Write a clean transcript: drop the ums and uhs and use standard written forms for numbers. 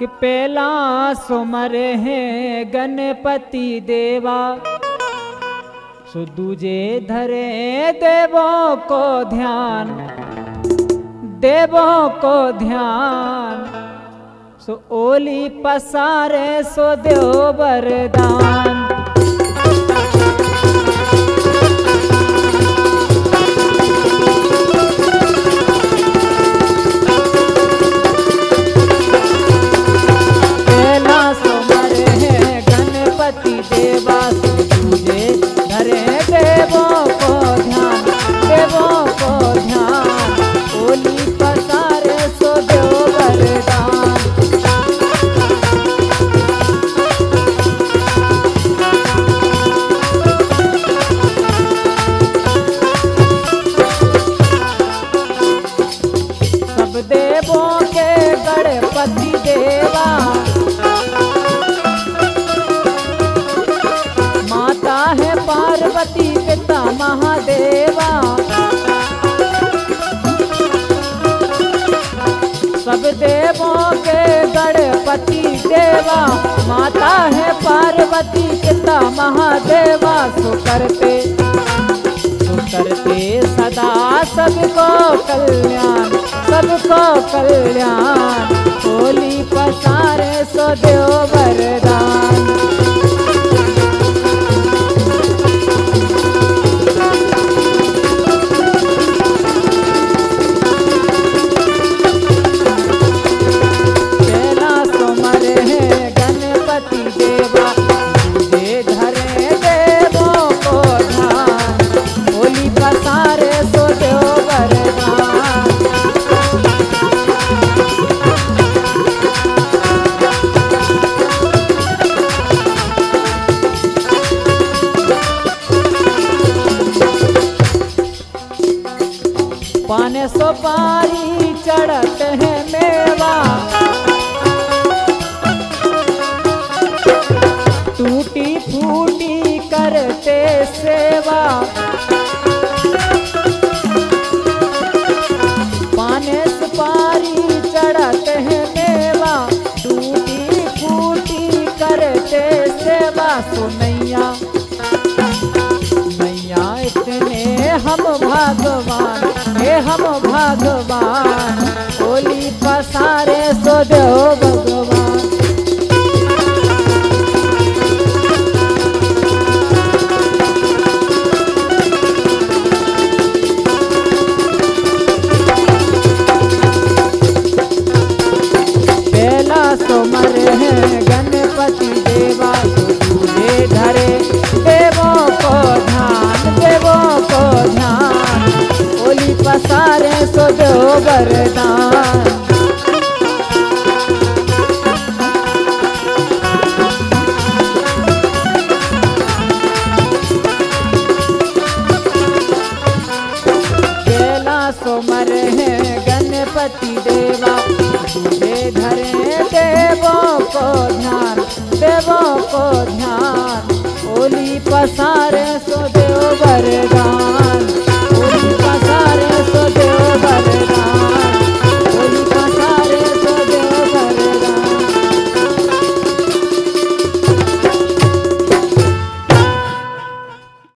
कि पहला सुमरे हैं गणपति देवा, सो दूजे धरे देवों को ध्यान, देवों को ध्यान, सो ओली पसारे सो देव वरदान। पति देवा माता है पार्वती पिता महादेवा, सो करते सदा सबको कल्याण, सबको कल्याण, होली पसारे सो देव वरदान। पाने सुपारी चढ़ते हैं मेवा, टूटी फूटी करते सेवा, पाने सुपारी चढ़ते हैं मेवा, टूटी फूटी करते सेवा। सो नैया नैया इतने हम भगवान, हे हम भगवान, होली पसारे सो देव भगवान। पहला सोमर है गणपति देवा, तुझे धरे देवों को ध्यान, देवों को ध्यान, होली पसारे सो देव वरदान। पहला सोमर है गणपति देवा, तुझे धरे देवों को ध्यान, देवों को ध्यान, होली पसारे सो देव वरदान।